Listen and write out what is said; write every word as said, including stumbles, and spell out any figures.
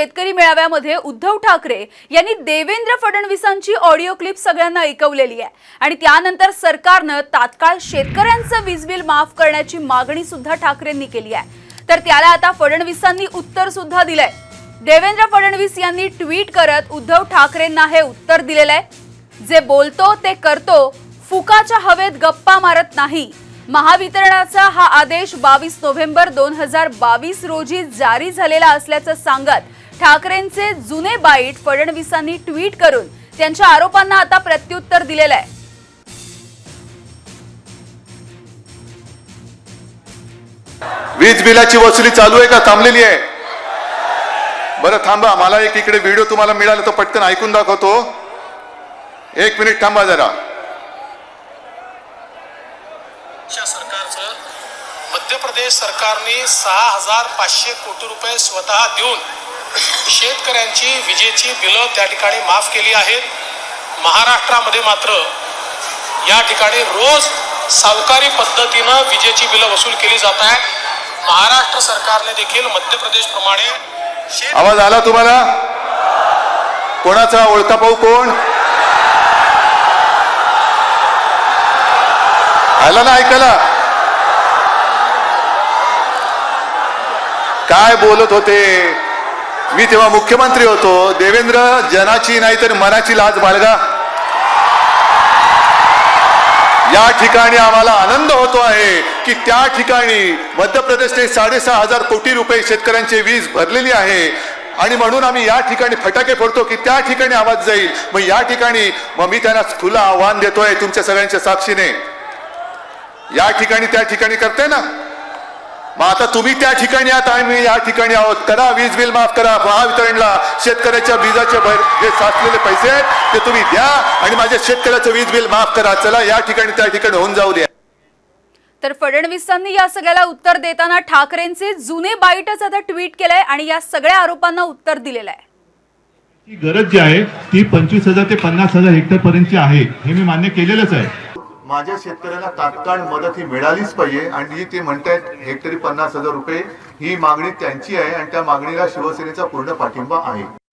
शेतकरी मेळाव्यामध्ये उद्धव ठाकरे यांनी Devendra फडणवीसांची audio clip सगळ्यांना ऐकवलेली आहे आणि त्यानंतर सरकारने तात्काळ शेतकऱ्यांचं वीज बिल माफ करण्याची मागणी सुद्धा ठाकरेंनी केली आहे। तर त्याला आता फडणवीसांनी उत्तर सुद्धा दिलंय। देवेंद्र फडणवीस यांनी ट्वीट करत उद्धव ठाकरेंना हे उत्तर दिलेलं आहे, जे बोलतो ते करतो, फुकाच्या हवेत गप्पा मारत नाही। महावितरणाचा हा आदेश बावीस नोव्हेंबर दोन हजार बावीस रोजी जारी झालेला असल्याचं सांगत ठाकरेंचे जुने बाईट फडणवीसांनी ट्वीट करून त्यांच्या आरोपांना आता प्रत्युत्तर दिलेलं आहे। वीज बिलाची वसुली चालू आहे का थांबलेली आहे? बरं थांबा, मला एक इकडे व्हिडिओ तुम्हाला मिळाला तो पटकन ऐकून दाखवतो। एक मिनिट थांबा जरा। सरकारचं मध्य प्रदेश सरकारने सहा हजार पाचशे कोटी रुपये स्वतः देऊन शेतकऱ्यांची विजेची बिलं त्या ठिकाणी माफ केली आहेत। महाराष्ट्रामध्ये मात्र या ठिकाणी रोज सावकारी पद्धतीनं विजेची बिलं वसूल केली जात आहे। महाराष्ट्र सरकारने देखील मध्य प्रदेश प्रमाणे। आवाज आला तुम्हाला? कोणाचा ओळखा पाहू? कोण आला ना ऐकायला? काय बोलत होते? मी तेव्हा मुख्यमंत्री होतो। देवेंद्र, जनाची नाही तर मनाची लाज बाळगा। या ठिकाणी आम्हाला आनंद होतो आहे की त्या ठिकाणी मध्य प्रदेशने साडेसहा हजार कोटी रुपये शेतकऱ्यांचे वीज भरलेली आहे आणि म्हणून आम्ही या ठिकाणी फटाके फोडतो की त्या ठिकाणी आवाज जाईल। मग या ठिकाणी मग मी त्यांना खुला आव्हान देतोय तुमच्या सगळ्यांच्या साक्षीने, या ठिकाणी त्या ठिकाणी करते ना, मग आता तुम्ही त्या ठिकाणी आहात, आम्ही या ठिकाणी आहोत। करा वीज बिल माफ करा, महावितरणला शेतकऱ्याच्या विजाच्या जे साचलेले पैसे आहेत ते तुम्ही द्या आणि माझ्या शेतकऱ्याचं वीज बिल माफ करा। चला या ठिकाणी त्या ठिकाणी होऊन जाऊ द्या। तर फडणवीसांनी या सगळ्याला उत्तर देताना ठाकरेंचे जुने बाईटच आता ट्विट केलंय आणि या सगळ्या आरोपांना उत्तर दिलेलं आहे। ही गरज जी आहे ती पंचवीस हजार ते पन्नास हजार हेक्टर पर्यंतची आहे, हे मी मान्य केलेलंच आहे। माझ्या शेतकऱ्याला तात्काळ मदत ही मिळालीच पाहिजे आणि ते म्हणतात हेक्टरी पन्नास हजार रुपये, ही मागणी त्यांची आहे आणि त्या मागणीला शिवसेनेचा पूर्ण पाठिंबा आहे।